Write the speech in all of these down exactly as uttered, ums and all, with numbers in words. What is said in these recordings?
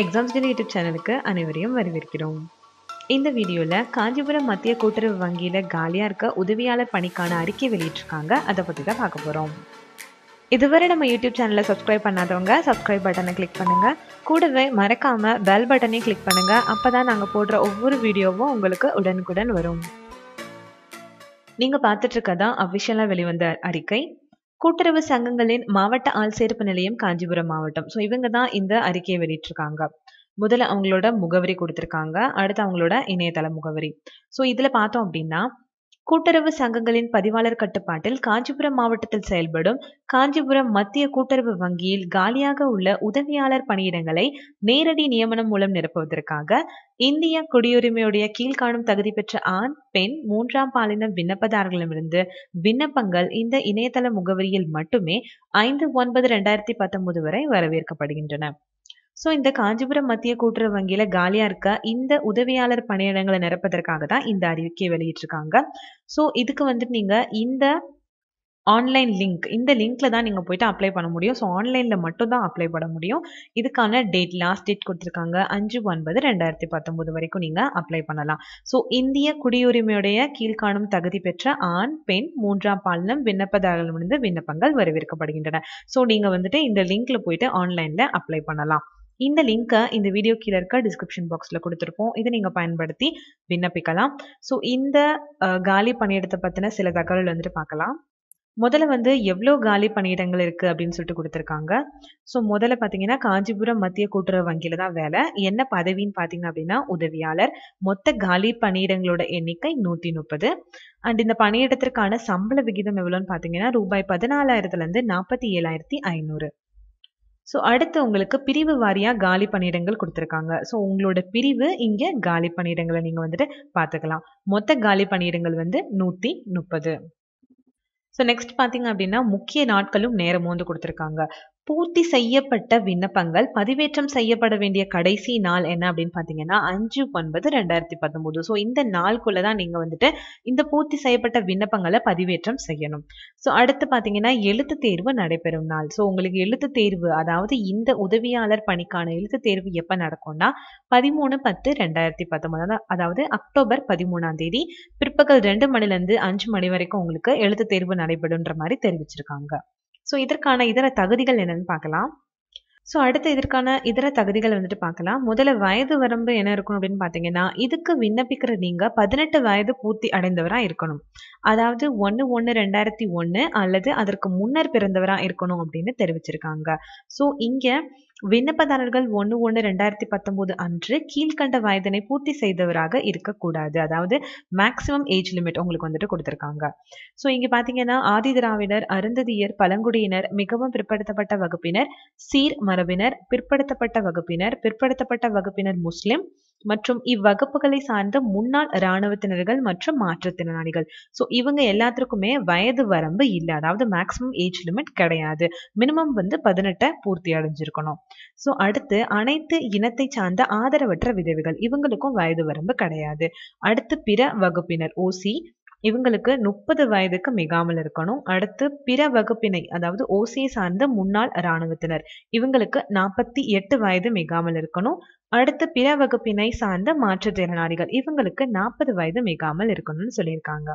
Exams daily YouTube சேனலுக்கு அனைவரையும் வரவேற்கிறோம். இந்த வீடியோவில் காஞ்சிபுரம் மத்திய கூட்டுறவு வங்கியில் காலியாக இருக்க உதவியாளர் பணிக்கான அறிக்கை வெளியிட்டிருக்காங்க. அதை பற்றி தான் பார்க்க போகிறோம். இதுவரை நம்ம யூடியூப் சேனலை சப்ஸ்கிரைப் பண்ணாதவங்க சப்ஸ்கிரைப் பட்டனை கிளிக் பண்ணுங்கள். கூடவே மறக்காமல் பெல் பட்டனையும் கிளிக் பண்ணுங்கள். அப்போ தான் நாங்கள் போடுற ஒவ்வொரு வீடியோவும் உங்களுக்கு உடனுக்குடன் வரும். நீங்கள் பார்த்துட்ருக்கதான் அஃபிஷியலாக வெளிவந்த அறிக்கை. கூட்டுறவு சங்கங்களின் மாவட்ட ஆள் சேர்ப்பு நிலையம் காஞ்சிபுரம் மாவட்டம். ஸோ இவங்க தான் இந்த அறிக்கையை வெளியிட்டிருக்காங்க. முதல்ல அவங்களோட முகவரி கொடுத்துருக்காங்க, அடுத்து அவங்களோட இணையதள முகவரி. ஸோ இதில் பார்த்தோம் அப்படின்னா, கூட்டுறவு சங்கங்களின் பதிவாளர் கட்டுப்பாட்டில் காஞ்சிபுரம் மாவட்டத்தில் செயல்படும் காஞ்சிபுரம் மத்திய கூட்டுறவு வங்கியில் காலியாக உள்ள உதவியாளர் பணியிடங்களை நேரடி நியமனம் மூலம் நிரப்புவதற்காக இந்திய குடியுரிமையுடைய கீழ்காணும் தகுதி பெற்ற ஆண், பெண், மூன்றாம் பாலின விண்ணப்பதாரர்களிடமிருந்து விண்ணப்பங்கள் இந்த இணையதள முகவரியில் மட்டுமே ஐந்து ஒன்பது ரெண்டாயிரத்தி பத்தொன்பது வரை வரவேற்கப்படுகின்றன. ஸோ இந்த காஞ்சிபுரம் மத்திய கூட்டுறவு வங்கியில் காலியாக இருக்க இந்த உதவியாளர் பணியிடங்களை நிரப்பதற்காக தான் இந்த அறிக்கையை வெளியிட்டிருக்காங்க. ஸோ இதுக்கு வந்துட்டு நீங்கள் இந்த ஆன்லைன் லிங்க், இந்த லிங்க்ல தான் நீங்கள் போயிட்டு அப்ளை பண்ண முடியும். ஸோ ஆன்லைனில் மட்டும் தான் அப்ளை பண்ண முடியும். இதுக்கான டேட், லாஸ்ட் டேட் கொடுத்துருக்காங்க, அஞ்சு ஒன்பது ரெண்டாயிரத்தி பத்தொம்போது வரைக்கும் நீங்கள் அப்ளை பண்ணலாம். ஸோ இந்திய குடியுரிமையுடைய கீழ்காணும் தகுதி பெற்ற ஆண், பெண், மூன்றாம் பாலினம் விண்ணப்பதாரர்களிடமிருந்து விண்ணப்பங்கள் வரவேற்கப்படுகின்றன. ஸோ நீங்கள் வந்துட்டு இந்த லிங்க்ல போயிட்டு ஆன்லைனில் அப்ளை பண்ணலாம். இந்த லிங்க்கை இந்த வீடியோ கீழே இருக்க டிஸ்கிரிப்ஷன் பாக்ஸில் கொடுத்துருப்போம். இதை நீங்கள் பயன்படுத்தி விண்ணப்பிக்கலாம். ஸோ இந்த காலி பணியிடத்தை பற்றின சில தகவல் வந்துட்டு பார்க்கலாம். முதல்ல வந்து எவ்வளோ காலி பணியிடங்கள் இருக்குது அப்படின்னு சொல்லிட்டு கொடுத்துருக்காங்க. ஸோ முதல்ல பார்த்தீங்கன்னா, காஞ்சிபுரம் மத்திய கூட்டுறவு வங்கியில் தான் வேலை. என்ன பதவின்னு பார்த்தீங்க அப்படின்னா, உதவியாளர். மொத்த காலி பணியிடங்களோட எண்ணிக்கை நூற்றி முப்பது. அண்ட் இந்த பணியிடத்திற்கான சம்பள விகிதம் எவ்வளோன்னு பார்த்தீங்கன்னா, ரூபாய் பதினாலாயிரத்துலேருந்து நாற்பத்தி ஏழாயிரத்தி ஐநூறு ஸோ அடுத்து உங்களுக்கு பிரிவு வாரியாக காலி பணியிடங்கள் கொடுத்துருக்காங்க. ஸோ உங்களோட பிரிவு இங்கே காலி பணியிடங்களை நீங்கள் வந்துட்டு பார்த்துக்கலாம். மொத்த காலி பணியிடங்கள் வந்து நூற்றி முப்பது. ஸோ நெக்ஸ்ட் பார்த்தீங்க அப்படின்னா, முக்கிய நாட்களும் நேரமும் வந்து கொடுத்துருக்காங்க. பூர்த்தி செய்யப்பட்ட விண்ணப்பங்கள் பதிவேற்றம் செய்யப்பட வேண்டிய கடைசி நாள் என்ன அப்படின்னு பார்த்தீங்கன்னா, அஞ்சு ஒன்பது ரெண்டாயிரத்தி பத்தொம்போது ஸோ இந்த நாளுக்குள்ளே தான் நீங்கள் வந்துட்டு இந்த பூர்த்தி செய்யப்பட்ட விண்ணப்பங்களை பதிவேற்றம் செய்யணும். ஸோ அடுத்து பார்த்தீங்கன்னா, எழுத்து தேர்வு நடைபெறும் நாள். ஸோ உங்களுக்கு எழுத்து தேர்வு, அதாவது இந்த உதவியாளர் பணிக்கான எழுத்து தேர்வு எப்போ நடக்கும்னா, பதிமூணு பத்து ரெண்டாயிரத்தி பத்தொம்போது அதாவது அக்டோபர் பதிமூணாம் தேதி பிற்பகல் ரெண்டு மணிலேருந்து அஞ்சு மணி வரைக்கும் உங்களுக்கு எழுத்து தேர்வு நடைபெறுன்ற மாதிரி தெரிவிச்சிருக்காங்க. ஸோ இதற்கான இதர தகுதிகள் என்னன்னு பார்க்கலாம். ஸோ அடுத்த இதற்கான இதர தகுதிகள் வந்துட்டு பார்க்கலாம். முதல்ல வயது வரம்பு என்ன இருக்கணும் அப்படின்னு பார்த்தீங்கன்னா, இதுக்கு விண்ணப்பிக்கிற நீங்கள் பதினெட்டு வயது பூர்த்தி அடைந்தவராக இருக்கணும். அதாவது ஒன்று ஒன்று ரெண்டாயிரத்தி ஒன்று அல்லது அதற்கு முன்னர் பிறந்தவராக இருக்கணும் அப்படின்னு தெரிவிச்சிருக்காங்க. ஸோ இங்கே விண்ணப்பதாரர்கள் ஒன்று ஒன்று ரெண்டாயிரத்தி பத்தொம்போது அன்று கீழ்கண்ட வயதினை பூர்த்தி செய்தவராக இருக்கக்கூடாது. அதாவது மேக்சிமம் ஏஜ் லிமிட் உங்களுக்கு வந்துட்டு கொடுத்துருக்காங்க. ஸோ இங்கே பார்த்தீங்கன்னா, ஆதி திராவிடர், அருந்ததியர், பழங்குடியினர், மிகவும் பிற்படுத்தப்பட்ட வகுப்பினர், சீர் மரபினர், பிற்படுத்தப்பட்ட வகுப்பினர், பிற்படுத்தப்பட்ட வகுப்பினர் முஸ்லிம் மற்றும் இவ்வகுப்புகளை சார்ந்த முன்னாள் இராணுவத்தினர்கள் மற்றும் மாற்றுத்திறனாளிகள். ஸோ இவங்க எல்லாத்திற்குமே வயது வரம்பு இல்லை. அதாவது மேக்சிமம் ஏஜ் லிமிட் கிடையாது. மினிமம் வந்து பதினெட்டை பூர்த்தி அடைஞ்சிருக்கணும். ஸோ அடுத்து அனைத்து இனத்தை சார்ந்த ஆதரவற்ற விதவைகள், இவங்களுக்கும் வயது வரம்பு கிடையாது. அடுத்து பிற வகுப்பினர், ஓசி, இவங்களுக்கு முப்பது வயதுக்கு மிகாமல் இருக்கணும். அடுத்து பிற வகுப்பினை, அதாவது ஓசியை சார்ந்த முன்னாள் இராணுவத்தினர், இவங்களுக்கு நாற்பத்தி எட்டு வயது மிகாமல் இருக்கணும். அடுத்து பிற வகுப்பினை சார்ந்த மாற்றுத்திறனாளிகள், இவங்களுக்கு நாற்பது வயது மிகாமல் இருக்கணும்னு சொல்லியிருக்காங்க.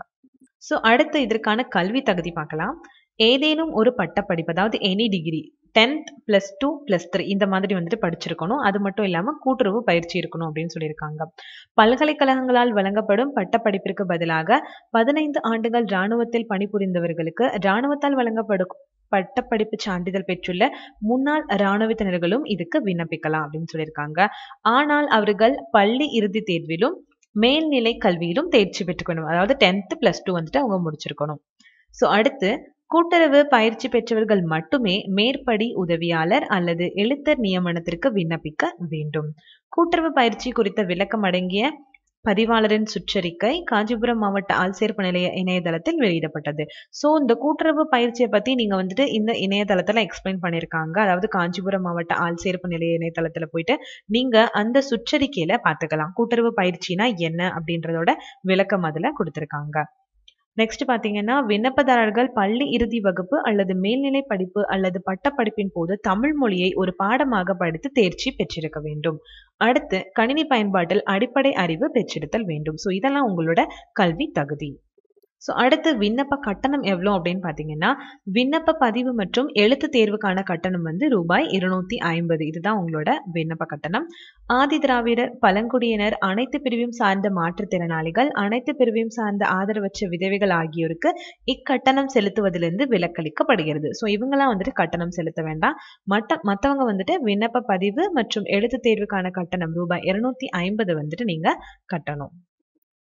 ஸோ அடுத்து இதற்கான கல்வி தகுதி பார்க்கலாம். ஏதேனும் ஒரு பட்டப்படிப்பு, அதாவது any degree, tenth plus two plus three இந்த மாதிரி வந்துட்டு படிச்சிருக்கணும். அது மட்டும் இல்லாமல் கூட்டுறவு பயிற்சி இருக்கணும் அப்படின்னு சொல்லியிருக்காங்க. பல்கலைக்கழகங்களால் வழங்கப்படும் பட்டப்படிப்பிற்கு பதிலாக பதினைந்து ஆண்டுகள் இராணுவத்தில் பணிபுரிந்தவர்களுக்கு இராணுவத்தால் வழங்கப்படும் பட்டப்படிப்பு சான்றிதழ் பெற்றுள்ள முன்னாள் இராணுவத்தினர்களும் இதுக்கு விண்ணப்பிக்கலாம் அப்படின்னு சொல்லியிருக்காங்க. ஆனால் அவர்கள் பள்ளி இறுதி தேர்விலும் மேல்நிலை கல்வியிலும் தேர்ச்சி பெற்றுக்கணும். அதாவது டென்த் பிளஸ் டூ வந்துட்டு அவங்க முடிச்சிருக்கணும். ஸோ அடுத்து கூட்டுறவு பயிற்சி பெற்றவர்கள் மட்டுமே மேற்படி உதவியாளர் அல்லது எழுத்தர் நியமனத்திற்கு விண்ணப்பிக்க வேண்டும். கூட்டுறவு பயிற்சி குறித்த விளக்கம் அடங்கிய பதிவாளரின் சுற்றறிக்கை காஞ்சிபுரம் மாவட்ட ஆள்சேர்ப்பு நிலைய இணையதளத்தில் வெளியிடப்பட்டது. ஸோ இந்த கூட்டுறவு பயிற்சியை பற்றி நீங்கள் வந்துட்டு இந்த இணையதளத்தில் எக்ஸ்பிளைன் பண்ணியிருக்காங்க. அதாவது காஞ்சிபுரம் மாவட்ட ஆள்சேர்ப்பு நிலைய இணையதளத்தில் போயிட்டு நீங்கள் அந்த சுற்றறிக்கையில் பார்த்துக்கலாம். கூட்டுறவு பயிற்சினா என்ன அப்படின்றதோட விளக்கம் அதில் கொடுத்துருக்காங்க. நெக்ஸ்ட் பார்த்தீங்கன்னா, விண்ணப்பதாரர்கள் பள்ளி இறுதி வகுப்பு அல்லது மேல்நிலை படிப்பு அல்லது பட்டப்படிப்பின் போது தமிழ் மொழியை ஒரு பாடமாக படித்து தேர்ச்சி பெற்றிருக்க வேண்டும். அடுத்து கணினி பயன்பாட்டில் அடிப்படை அறிவு பெற்றிருத்தல் வேண்டும். ஸோ இதெல்லாம் உங்களோட கல்வி தகுதி. ஸோ அடுத்து விண்ணப்ப கட்டணம் எவ்வளோ அப்படின்னு பார்த்தீங்கன்னா, விண்ணப்ப பதிவு மற்றும் எழுத்து தேர்வுக்கான கட்டணம் வந்து ரூபாய் இருநூத்தி ஐம்பது. இதுதான் உங்களோட விண்ணப்ப கட்டணம். ஆதி திராவிடர், பழங்குடியினர், அனைத்து பிரிவையும் சார்ந்த மாற்றுத்திறனாளிகள், அனைத்து பிரிவையும் சார்ந்த ஆதரவற்ற விதவைகள் ஆகியோருக்கு இக்கட்டணம் செலுத்துவதிலிருந்து விலக்களிக்கப்படுகிறது. ஸோ இவங்கெல்லாம் வந்துட்டு கட்டணம் செலுத்த வேண்டாம். மற்ற மற்றவங்க வந்துட்டு விண்ணப்ப பதிவு மற்றும் எழுத்து தேர்வுக்கான கட்டணம் ரூபாய் இருநூத்தி ஐம்பது வந்துட்டு நீங்கள் கட்டணும்.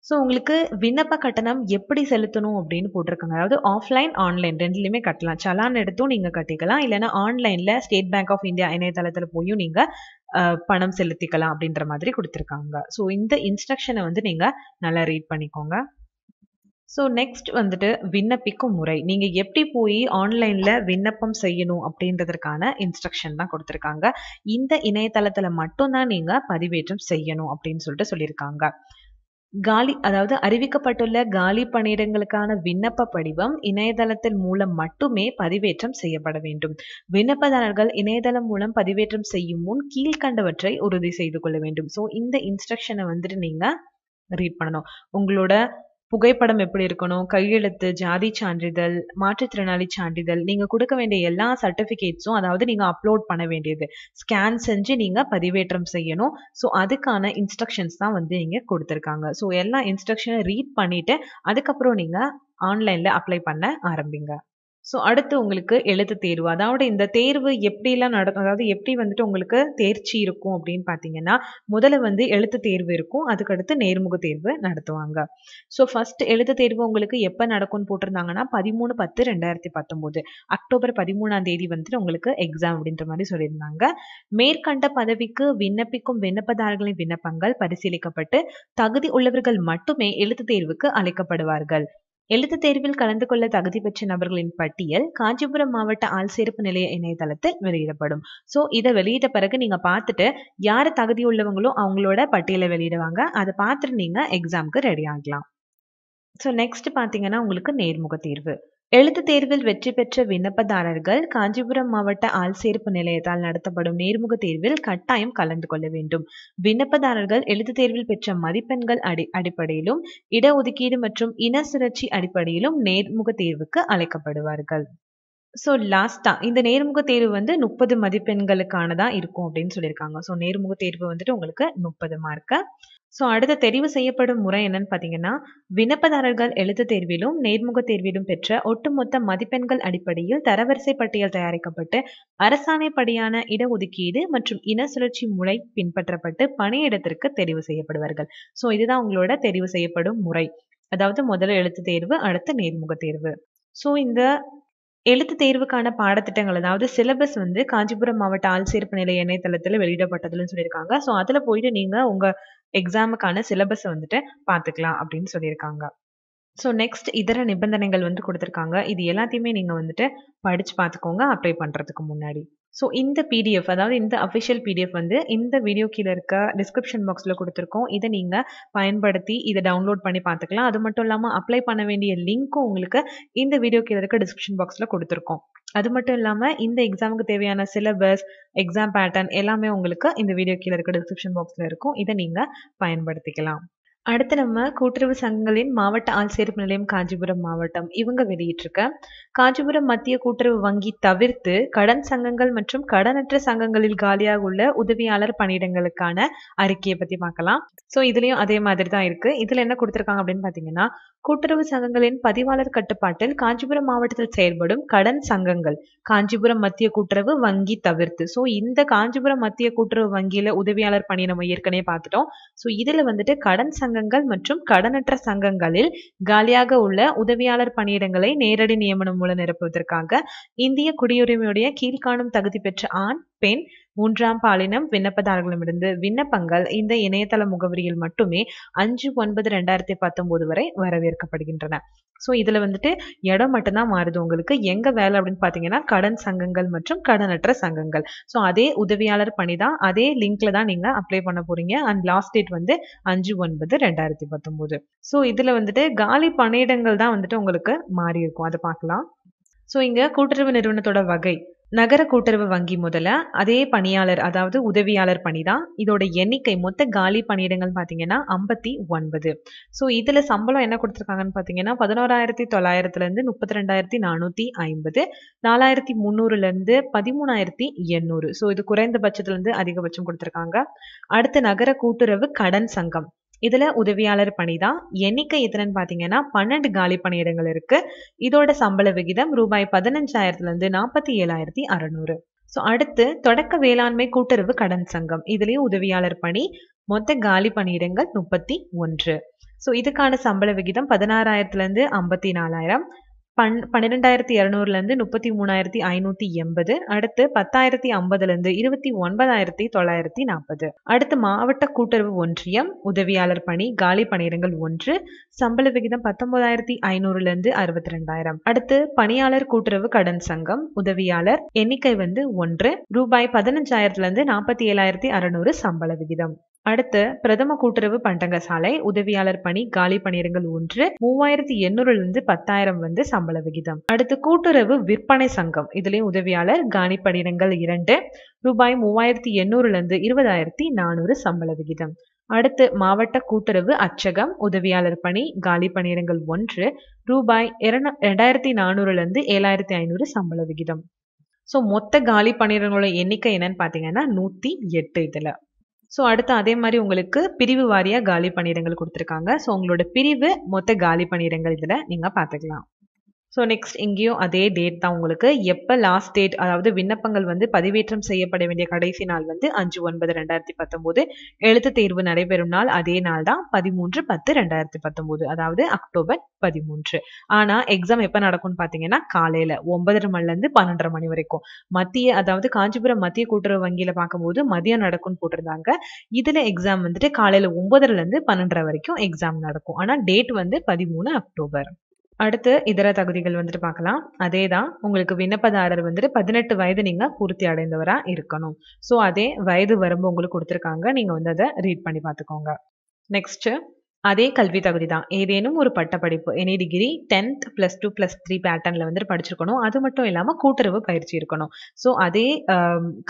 ஸோ உங்களுக்கு விண்ணப்ப கட்டணம் எப்படி செலுத்தணும் அப்படின்னு போட்டிருக்காங்க. அதாவது ஆஃப்லைன் ஆன்லைன் ரெண்டுலையுமே கட்டலாம். சலான் எடுத்தும் நீங்கள் கட்டிக்கலாம், இல்லைனா ஆன்லைனில் ஸ்டேட் பேங்க் ஆஃப் இந்தியா இணையதளத்தில் போயும் நீங்கள் பணம் செலுத்திக்கலாம் அப்படின்ற மாதிரி கொடுத்துருக்காங்க. ஸோ இந்த இன்ஸ்ட்ரக்ஷனை வந்து நீங்கள் நல்லா ரீட் பண்ணிக்கோங்க. ஸோ நெக்ஸ்ட் வந்துட்டு விண்ணப்பிக்கும் முறை, நீங்கள் எப்படி போய் ஆன்லைனில் விண்ணப்பம் செய்யணும் அப்படின்றதுக்கான இன்ஸ்ட்ரக்ஷன் தான் கொடுத்துருக்காங்க. இந்த இணையதளத்தில் மட்டும்தான் நீங்கள் பதிவேற்றம் செய்யணும் அப்படின்னு சொல்லிட்டு சொல்லியிருக்காங்க. காலி அதாவது அறிவிக்கப்பட்டுள்ள காலி பணியிடங்களுக்கான விண்ணப்ப படிவம் இணையதளத்தின் மூலம் மட்டுமே பதிவேற்றம் செய்யப்பட வேண்டும். விண்ணப்பதாரர்கள் இணையதளம் மூலம் பதிவேற்றம் செய்யும் முன் கீழ்கண்டவற்றை உறுதி செய்து கொள்ள வேண்டும். ஸோ இந்த இன்ஸ்ட்ரக்ஷனை வந்துட்டு நீங்கள் ரீட் பண்ணணும். உங்களோட புகைப்படம் எப்படி இருக்கணும், கையெழுத்து, ஜாதி சான்றிதழ், மாற்றுத்திறனாளி சான்றிதழ், நீங்கள் கொடுக்க வேண்டிய எல்லா சர்டிஃபிகேட்ஸும் அதாவது நீங்கள் அப்லோட் பண்ண வேண்டியது ஸ்கேன் செஞ்சு நீங்கள் பதிவேற்றம் செய்யணும். ஸோ அதுக்கான இன்ஸ்ட்ரக்ஷன்ஸ் தான் வந்து நீங்கள் கொடுத்துருக்காங்க. ஸோ எல்லா இன்ஸ்ட்ரக்ஷனும் ரீட் பண்ணிவிட்டு அதுக்கப்புறம் நீங்கள் ஆன்லைனில் அப்ளை பண்ண ஆரம்பிங்க. ஸோ அடுத்து உங்களுக்கு எழுத்து தேர்வு, அதாவது இந்த தேர்வு எப்படிலாம் நடக்கும், அதாவது எப்படி வந்துட்டு உங்களுக்கு தேர்ச்சி இருக்கும் அப்படின்னு பார்த்தீங்கன்னா, முதல்ல வந்து எழுத்து தேர்வு இருக்கும், அதுக்கடுத்து நேர்முக தேர்வு நடத்துவாங்க. ஸோ ஃபர்ஸ்ட் எழுத்து தேர்வு உங்களுக்கு எப்போ நடக்கும்னு போட்டிருந்தாங்கன்னா, பதிமூணு பத்து ரெண்டாயிரத்தி பத்தொம்போது அக்டோபர் பதிமூணாம் தேதி வந்துட்டு உங்களுக்கு எக்ஸாம் அப்படின்ற மாதிரி சொல்லியிருந்தாங்க. மேற்கண்ட பதவிக்கு விண்ணப்பிக்கும் விண்ணப்பதாரர்களின் விண்ணப்பங்கள் பரிசீலிக்கப்பட்டு தகுதி உள்ளவர்கள் மட்டுமே எழுத்து தேர்வுக்கு அழைக்கப்படுவார்கள். எழுத்து தேர்வில் கலந்து கொள்ள தகுதி பெற்ற நபர்களின் பட்டியல் காஞ்சிபுரம் மாவட்ட ஆள்சேர்ப்பு நிலைய இணையதளத்தில் வெளியிடப்படும். ஸோ இதை வெளியிட்ட பிறகு நீங்கள் பார்த்துட்டு யார் தகுதி உள்ளவங்களோ அவங்களோட பட்டியலை வெளியிடுவாங்க. அதை பார்த்துட்டு நீங்கள் எக்ஸாமுக்கு ரெடி ஆகலாம். ஸோ நெக்ஸ்ட் பார்த்தீங்கன்னா உங்களுக்கு நேர்முக தேர்வு. எழுத்து தேர்வில் வெற்றி பெற்ற விண்ணப்பதாரர்கள் காஞ்சிபுரம் மாவட்ட ஆள்சேர்ப்பு நிலையத்தால் நடத்தப்படும் நேர்முக தேர்வில் கட்டாயம் கலந்து கொள்ள வேண்டும். விண்ணப்பதாரர்கள் எழுத்து தேர்வில் பெற்ற மதிப்பெண்கள் அடி அடிப்படையிலும் இடஒதுக்கீடு மற்றும் இன சுழற்சி அடிப்படையிலும் நேர்முக தேர்வுக்கு அழைக்கப்படுவார்கள். ஸோ லாஸ்ட்டாக இந்த நேர்முக தேர்வு வந்து முப்பது மதிப்பெண்களுக்கானதாக இருக்கும் அப்படின்னு சொல்லியிருக்காங்க. ஸோ நேர்முக தேர்வு வந்துட்டு உங்களுக்கு முப்பது மார்க்கு. ஸோ அடுத்த தெரிவு செய்யப்படும் முறை என்னன்னு பார்த்தீங்கன்னா, விண்ணப்பதாரர்கள் எழுத்து தேர்விலும் நேர்முக தேர்விலும் பெற்ற ஒட்டுமொத்த மதிப்பெண்கள் அடிப்படையில் தரவரிசை பட்டியல் தயாரிக்கப்பட்டு அரசாணைப்படியான இடஒதுக்கீடு மற்றும் இன சுழற்சி முறை பின்பற்றப்பட்டு பணியிடத்திற்கு தெரிவு செய்யப்படுவார்கள். ஸோ இதுதான் உங்களோட தெரிவு செய்யப்படும் முறை. அதாவது முதல்ல எழுத்து தேர்வு, அடுத்து நேர்முக தேர்வு. ஸோ இந்த எழுத்து தேர்வுக்கான பாடத்திட்டங்கள் அதாவது சிலபஸ் வந்து காஞ்சிபுரம் மாவட்ட ஆள்சேர்ப்பு நிலைய இணையதளத்தில் வெளியிடப்பட்டதுன்னு சொல்லியிருக்காங்க. ஸோ அதில் போயிட்டு நீங்கள் உங்கள் எக்ஸாமுக்கான சிலபஸை வந்துட்டு பார்த்துக்கலாம் அப்படின்னு சொல்லியிருக்காங்க. ஸோ நெக்ஸ்ட் இதர நிபந்தனைகள் வந்து கொடுத்துருக்காங்க. இது எல்லாத்தையுமே நீங்கள் வந்துட்டு படித்து பார்த்துக்கோங்க அப்ளை பண்ணுறதுக்கு முன்னாடி. ஸோ இந்த பிடிஎஃப் அதாவது இந்த அஃபிஷியல் பிடிஎஃப் வந்து இந்த வீடியோ கீழே இருக்க டிஸ்கிரிப்ஷன் பாக்ஸில் கொடுத்துருக்கோம். இதை நீங்கள் பயன்படுத்தி இதை டவுன்லோட் பண்ணி பார்த்துக்கலாம். அது மட்டும் இல்லாமல் அப்ளை பண்ண வேண்டிய லிங்க்கும் உங்களுக்கு இந்த வீடியோ கீழே இருக்க டிஸ்கிரிப்ஷன் பாக்ஸில் கொடுத்துருக்கோம். அது மட்டும் இல்லாமல் இந்த எக்ஸாமுக்கு தேவையான சிலபஸ், எக்ஸாம் பேட்டர்ன் எல்லாமே உங்களுக்கு இந்த வீடியோ கீழே இருக்க டிஸ்கிரிப்ஷன் பாக்ஸில் இருக்கும். இதை நீங்கள் பயன்படுத்திக்கலாம். அடுத்து நம்ம கூட்டுறவு சங்கங்களின் மாவட்ட ஆள்சேர்ப்பு நிலையம் காஞ்சிபுரம் மாவட்டம் இவங்க வெளியிட்டிருக்க காஞ்சிபுரம் மத்திய கூட்டுறவு வங்கி தவிர்த்து கடன் சங்கங்கள் மற்றும் கடனற்ற சங்கங்களில் காலியாக உள்ள உதவியாளர் பணியிடங்களுக்கான அறிக்கையை பற்றி பார்க்கலாம். ஸோ இதுலேயும் அதே மாதிரி தான் இருக்குது. இதில் என்ன கொடுத்துருக்காங்க அப்படின்னு பார்த்தீங்கன்னா, கூட்டுறவு சங்கங்களின் பதிவாளர் கட்டுப்பாட்டில் காஞ்சிபுரம் மாவட்டத்தில் செயல்படும் கடன் சங்கங்கள் காஞ்சிபுரம் மத்திய கூட்டுறவு வங்கி தவிர்த்து. ஸோ இந்த காஞ்சிபுரம் மத்திய கூட்டுறவு வங்கியில் உதவியாளர் பணி நம்ம ஏற்கனவே பார்த்துட்டோம். ஸோ இதில் வந்துட்டு கடன் சங்கங்கள் மற்றும் கடனற்ற சங்கங்களில் காலியாக உள்ள உதவியாளர் பணியிடங்களை நேரடி நியமனம் மூலம் நிரப்புவதற்காக இந்திய குடியுரிமையுடைய கீழ்காணும் தகுதி பெற்ற ஆண், பெண், மூன்றாம் பாலினம் விண்ணப்பதாரர்களிடமிருந்து விண்ணப்பங்கள் இந்த இணையதள முகவரியில் மட்டுமே அஞ்சு ஒன்பது ரெண்டாயிரத்தி பத்தொன்பது வரை வரவேற்கப்படுகின்றன. ஸோ இதுல வந்துட்டு இடம் மட்டும்தான் மாறுது. உங்களுக்கு எங்க வேலை அப்படின்னு பாத்தீங்கன்னா கடன் சங்கங்கள் மற்றும் கடனற்ற சங்கங்கள். ஸோ அதே உதவியாளர் பணி தான், அதே லிங்க்ல தான் நீங்க அப்ளை பண்ண போறீங்க. அண்ட் லாஸ்ட் டேட் வந்து அஞ்சு ஒன்பது ரெண்டாயிரத்தி பத்தொன்பது. ஸோ இதுல வந்துட்டு காலி பணியிடங்கள் தான் வந்துட்டு உங்களுக்கு மாறி இருக்கும், அதை பார்க்கலாம். ஸோ இங்க கூட்டுறவு நிறுவனத்தோட வகை நகர கூட்டுறவு வங்கி முதல்ல அதே பணியாளர் அதாவது உதவியாளர் பணி தான். இதோட எண்ணிக்கை மொத்த காலி பணியிடங்கள் பார்த்தீங்கன்னா ஐம்பத்தி ஒன்பது. ஸோ இதில் சம்பளம் என்ன கொடுத்துருக்காங்கன்னு பார்த்தீங்கன்னா பதினோராயிரத்தி தொள்ளாயிரத்துலேருந்து முப்பத்தி ரெண்டாயிரத்தி நானூற்றி ஐம்பது நாலாயிரத்தி முந்நூறுலேருந்து பதிமூணாயிரத்தி எண்ணூறு. ஸோ இது குறைந்தபட்சத்துலேருந்து அதிகபட்சம் கொடுத்துருக்காங்க. அடுத்து நகர கூட்டுறவு கடன் சங்கம், இதுல உதவியாளர் பணி தான். எண்ணிக்கை எத்தனைன்னு பாத்தீங்கன்னா பன்னெண்டு காலி பணியிடங்கள் இருக்கு. இதோட சம்பள விகிதம் ரூபாய் பதினஞ்சாயிரத்துல இருந்து நாற்பத்தி ஏழாயிரத்தி அறுநூறு. ஸோ அடுத்து தொடக்க வேளாண்மை கூட்டுறவு கடன் சங்கம், இதுலயும் உதவியாளர் பணி. மொத்த காலி பணியிடங்கள் முப்பத்தி ஒன்று. ஸோ இதுக்கான சம்பள விகிதம் பதினாறாயிரத்துல இருந்து ஐம்பத்தி நாலாயிரம் பன் பன்னிரெண்டாயிரத்தி இருநூறுல இருந்து முப்பத்தி மூணாயிரத்தி ஐநூத்தி எண்பது. அடுத்து பத்தாயிரத்தி ஐம்பதுல இருந்து இருபத்தி ஒன்பதாயிரத்தி தொள்ளாயிரத்தி நாற்பது. அடுத்து மாவட்ட கூட்டுறவு ஒன்றியம் உதவியாளர் பணி காலி பணியிடங்கள் ஒன்று, சம்பள விகிதம் பத்தொன்பதாயிரத்தி ஐநூறுல இருந்து அறுபத்தி ரெண்டாயிரம். அடுத்து பணியாளர் கூட்டுறவு கடன் சங்கம் உதவியாளர் எண்ணிக்கை வந்து ஒன்று, ரூபாய் பதினஞ்சாயிரத்துல இருந்து நாற்பத்தி ஏழாயிரத்தி அறுநூறு சம்பள விகிதம். அடுத்து பிரதம கூட்டுறவு பண்டகசாலை உதவியாளர் பணி காலி பணியிடங்கள் ஒன்று, மூவாயிரத்தி எண்ணூறுல இருந்து பத்தாயிரம் வந்து சம்பள விகிதம். அடுத்து கூட்டுறவு விற்பனை சங்கம், இதுலயும் உதவியாளர் காலி பணியிடங்கள் இரண்டு, ரூபாய் மூவாயிரத்தி எண்ணூறுல இருந்து இருபதாயிரத்தி நானூறு சம்பள விகிதம். அடுத்து மாவட்ட கூட்டுறவு அச்சகம் உதவியாளர் பணி காலி பணியிடங்கள் ஒன்று, ரூபாய் இரண்டாயிரத்தி நானூறுல இருந்து ஏழாயிரத்தி ஐநூறு சம்பள விகிதம். ஸோ மொத்த காலி பணியிடங்களோட எண்ணிக்கை என்னன்னு பாத்தீங்கன்னா நூத்தி எட்டு இதுல. ஸோ அடுத்து அதே மாதிரி உங்களுக்கு பிரிவு வாரியாக காலி பணியிடங்கள் கொடுத்துருக்காங்க. ஸோ உங்களோட பிரிவு மொத்த காலி பணியிடங்கள் இதில் நீங்கள் பார்த்துக்கலாம். ஸோ நெக்ஸ்ட் இங்கேயும் அதே டேட் தான் உங்களுக்கு. எப்போ லாஸ்ட் டேட் அதாவது விண்ணப்பங்கள் வந்து பதிவேற்றம் செய்யப்பட வேண்டிய கடைசி நாள் வந்து அஞ்சு ஒன்பது ரெண்டாயிரத்தி பத்தொம்போது. எழுத்து தேர்வு நடைபெறும் நாள் அதே நாள் தான் பதிமூன்று பத்து ரெண்டாயிரத்தி பத்தொம்போது அதாவது அக்டோபர் பதிமூன்று. ஆனால் எக்ஸாம் எப்போ நடக்கும்னு பார்த்தீங்கன்னா காலையில் ஒன்பதரை மணிலேருந்து பன்னெண்டரை மணி வரைக்கும். மத்திய அதாவது காஞ்சிபுரம் மத்திய கூட்டுறவு வங்கியில் பார்க்கும்போது மதியம் நடக்கும்னு போட்டிருந்தாங்க. இதில் எக்ஸாம் வந்துட்டு காலையில் ஒன்பதுலேருந்து பன்னெண்டரை வரைக்கும் எக்ஸாம் நடக்கும். ஆனால் டேட் வந்து பதிமூணு அக்டோபர். அடுத்து இதர தகுதிகள் வந்துட்டு பார்க்கலாம். அதே தான் உங்களுக்கு விண்ணப்பதாரர் வந்துட்டு பதினெட்டு வயது நீங்கள் பூர்த்தி அடைந்தவராக இருக்கணும். ஸோ அதே வயது வரம்பு உங்களுக்கு கொடுத்துருக்காங்க, நீங்கள் வந்து அதை ரீட் பண்ணி பார்த்துக்கோங்க. நெக்ஸ்ட்டு அதே கல்வி தகுதி தான். ஏதேனும் ஒரு பட்டப்படிப்பு any degree tenth plus two plus three பேட்டர்னில் வந்துட்டு படிச்சிருக்கணும். அது மட்டும் இல்லாமல் கூட்டுறவு பயிற்சி இருக்கணும். ஸோ அதே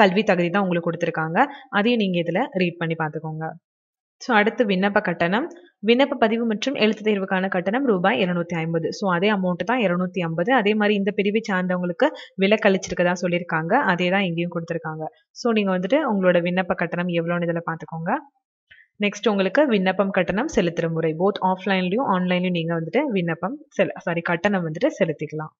கல்வி தகுதி தான் உங்களுக்கு கொடுத்துருக்காங்க, அதையும் நீங்கள் இதில் ரீட் பண்ணி பார்த்துக்கோங்க. ஸோ அடுத்து விண்ணப்ப கட்டணம் விண்ணப்ப பதிவு மற்றும் எழுத்து தேர்வுக்கான கட்டணம் ரூபாய் இருநூத்தி ஐம்பது. ஸோ அதே அமௌண்ட் தான் இருநூத்தி ஐம்பது. அதே மாதிரி இந்த பிரிவை சார்ந்தவங்களுக்கு விலை கழிச்சிருக்கதா சொல்லியிருக்காங்க, அதே தான் இங்கேயும் கொடுத்துருக்காங்க. ஸோ நீங்கள் வந்துட்டு உங்களோட விண்ணப்ப கட்டணம் எவ்வளோன்னு இதில் பார்த்துக்கோங்க. நெக்ஸ்ட் உங்களுக்கு விண்ணப்பம் கட்டணம் செலுத்துகிற முறை, போத் ஆஃப்லைன்லையும் ஆன்லைன்லையும் நீங்கள் வந்துட்டு விண்ணப்பம் செல் சாரி கட்டணம் வந்துட்டு செலுத்திக்கலாம்.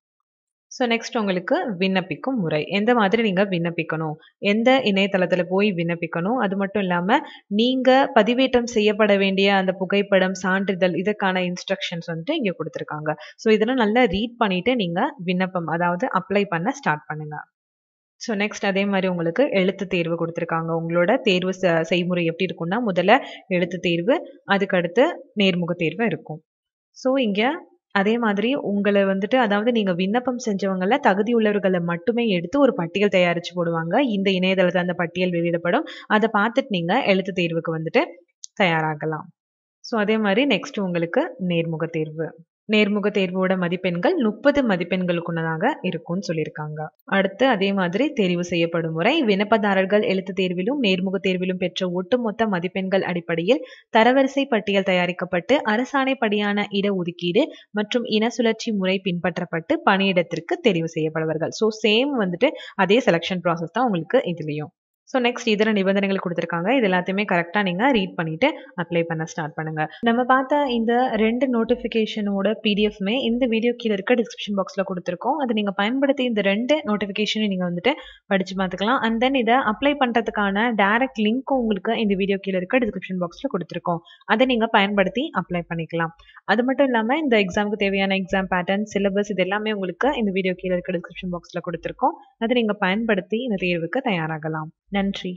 ஸோ நெக்ஸ்ட் உங்களுக்கு விண்ணப்பிக்கும் முறை, எந்த மாதிரி நீங்கள் விண்ணப்பிக்கணும், எந்த இணையதளத்தில் போய் விண்ணப்பிக்கணும், அது மட்டும் இல்லாமல் நீங்கள் பதிவேற்றம் செய்யப்பட வேண்டிய அந்த புகைப்படம் சான்றிதழ் இதற்கான இன்ஸ்ட்ரக்ஷன்ஸ் வந்துட்டு இங்கே கொடுத்துருக்காங்க. ஸோ இதெல்லாம் நல்லா ரீட் பண்ணிவிட்டு நீங்கள் விண்ணப்பம் அதாவது அப்ளை பண்ண ஸ்டார்ட் பண்ணுங்கள். ஸோ நெக்ஸ்ட் அதே மாதிரி உங்களுக்கு எழுத்து தேர்வு கொடுத்துருக்காங்க. உங்களோட தேர்வு செய்முறை எப்படி இருக்குன்னா முதல்ல எழுத்து தேர்வு, அதுக்கடுத்து நேர்முக தேர்வு இருக்கும். ஸோ இங்கே அதே மாதிரி உங்களை வந்துட்டு அதாவது நீங்கள் விண்ணப்பம் செஞ்சவங்கள தகுதி உள்ளவர்களை மட்டுமே எடுத்து ஒரு பட்டியல் தயாரித்து போடுவாங்க. இந்த இணையதளத்தில் அந்த பட்டியல் வெளியிடப்படும், அதை பார்த்துட்டு நீங்கள் எழுத்து தேர்வுக்கு வந்துட்டு தயாராகலாம். ஸோ அதே மாதிரி நெக்ஸ்ட் உங்களுக்கு நேர்முக தேர்வு. நேர்முக தேர்வோட மதிப்பெண்கள் முப்பது மதிப்பெண்களுக்குன்னதாக இருக்கும்னு சொல்லியிருக்காங்க. அடுத்து அதே மாதிரி தெரிவு செய்யப்படும் முறை, விண்ணப்பதாரர்கள் எழுத்து தேர்விலும் நேர்முக தேர்விலும் பெற்ற ஒட்டுமொத்த மதிப்பெண்கள் அடிப்படையில் தரவரிசை பட்டியல் தயாரிக்கப்பட்டு அரசாணைப்படியான இட ஒதுக்கீடு மற்றும் இன சுழற்சி முறை பின்பற்றப்பட்டு பணியிடத்திற்கு தெரிவு செய்யப்படுவார்கள். ஸோ சேம் வந்துட்டு அதே செலெக்ஷன் ப்ராசஸ் தான் உங்களுக்கு இதுலேயும். ஸோ நெக்ஸ்ட் இதர நிபந்தனைகள் கொடுத்துருக்காங்க, இது எல்லாத்தையுமே கரெக்டாக நீங்கள் ரீட் பண்ணிவிட்டு அப்ளை பண்ண ஸ்டார்ட் பண்ணுங்கள். நம்ம பார்த்த இந்த ரெண்டு நோட்டிஃபிகேஷனோட பிடிஎஃப்மே இந்த வீடியோ கீழே இருக்க டிஸ்கிரிப்ஷன் பாக்ஸில் கொடுத்துருக்கோம். அதை நீங்கள் பயன்படுத்தி இந்த ரெண்டு நோட்டிஃபிகேஷனையும் நீங்கள் வந்துட்டு படித்து பார்த்துக்கலாம். அண்ட் தென் இதை அப்ளை பண்ணுறதுக்கான டைரக்ட் லிங்க்கும் உங்களுக்கு இந்த வீடியோ கீழே இருக்க டிஸ்கிரிப்ஷன் பாக்ஸில் கொடுத்துருக்கோம், அதை நீங்கள் பயன்படுத்தி அப்ளை பண்ணிக்கலாம். அது மட்டும் இல்லாமல் இந்த எக்ஸாமுக்கு தேவையான எக்ஸாம் பேட்டர்ன் சிலபஸ் இது எல்லாமே உங்களுக்கு இந்த வீடியோ கீழே இருக்க டிஸ்கிரிப்ஷன் பாக்ஸில் கொடுத்துருக்கோம், அதை நீங்கள் பயன்படுத்தி இந்த தேர்வுக்கு தயாராகலாம். நன்றி.